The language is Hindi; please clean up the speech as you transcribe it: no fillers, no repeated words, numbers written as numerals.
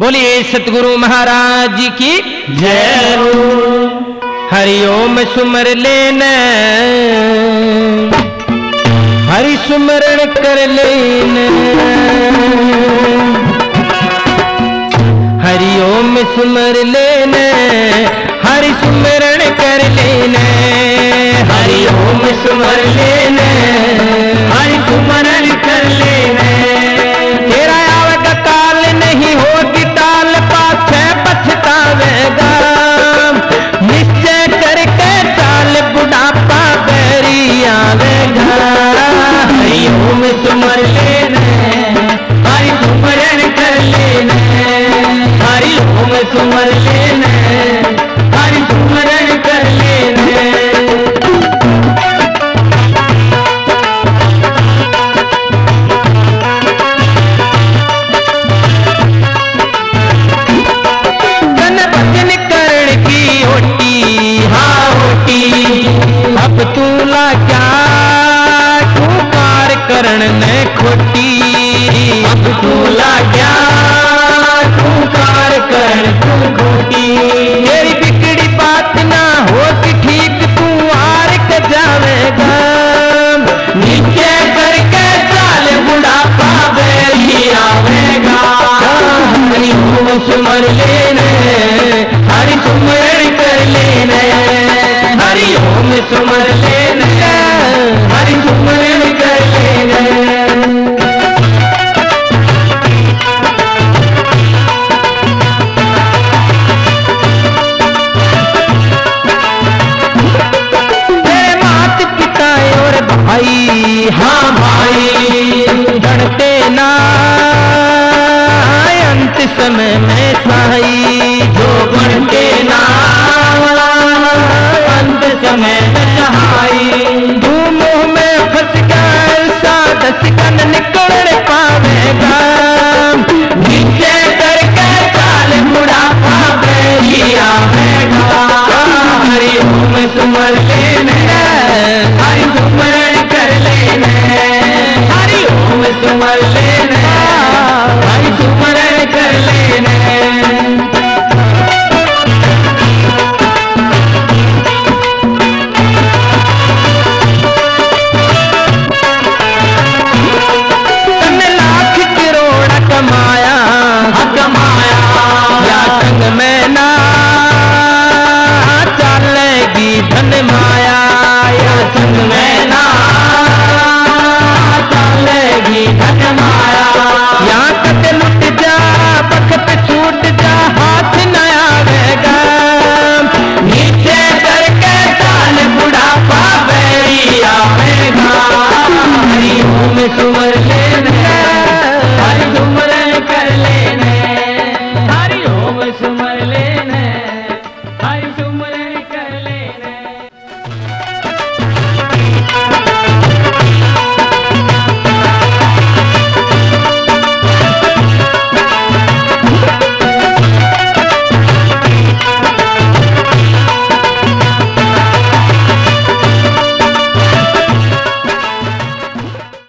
बोलिए सतगुरु महाराज की जय। हरिओम सुमर लेन हरि सुमरण कर लेन, हरिओम सुमर लेन हरि सुमरण कर लेन, हरिओम सुमर लेन हरि सुमरण कर लेन। तेरा आवत काल नहीं होगी ताल पाछे पछतावेगा, निश्चय करके चाल बुढ़ापा बैरी आवेगा। हरिओम सुमर लेन हरि सुमरण कर लेन, हरिओम सुमर लेन हरि सुमरण कर लेन। तन भजन करण की होटी हा होटी, अब तू ला क्या करण ने खोटी, अब तू ला क्या तू कार करण तू खोटी। तेरी बिगड़ी बात ना होती ठीक तू आर के जावेगा, नीचे करके चाल बुढ़ापा बैरी आवेगा। हरिओम सुमर लेने हरि सुमरण कर लेने, हरिओम सुमर लेने हरि सुमरण कर लेने। तेरे मात पिता और भाई हाँ भाई गणते ना अंत समय में सहाय,